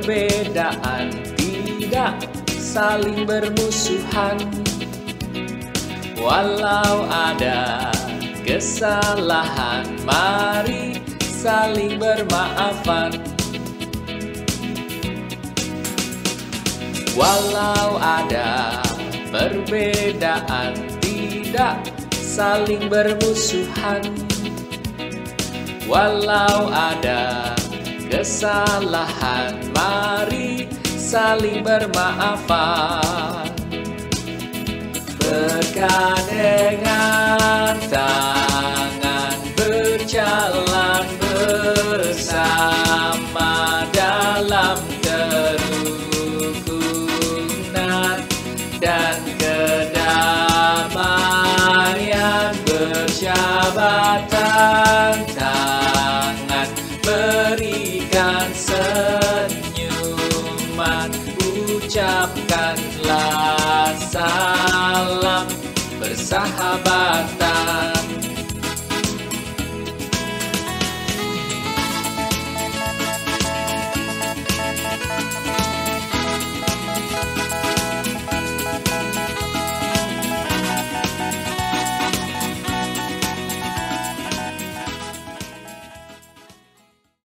perbedaan, tidak saling bermusuhan. Walau ada kesalahan, mari saling bermaafan. Walau ada perbedaan, tidak saling bermusuhan. Walau ada kesalahan, mari saling bermaafan. Berkat dengan tangan berjalan bersama dalam kerukunan dan kedamaian, berjabatan tangan, berikan senyuman, ucapkanlah salam persahabatan.